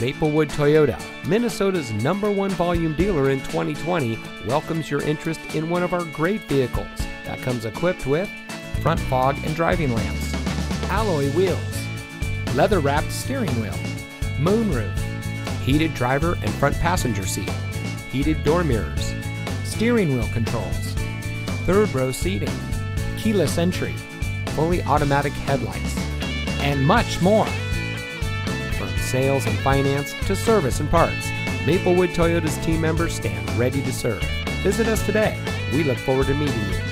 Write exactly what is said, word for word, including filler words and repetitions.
Maplewood Toyota, Minnesota's number one volume dealer in twenty twenty, welcomes your interest in one of our great vehicles that comes equipped with front fog and driving lamps, alloy wheels, leather-wrapped steering wheel, moonroof, heated driver and front passenger seat, heated door mirrors, steering wheel controls, third row seating, keyless entry, fully automatic headlights, and much more. From sales and finance to service and parts, Maplewood Toyota's team members stand ready to serve. Visit us today. We look forward to meeting you.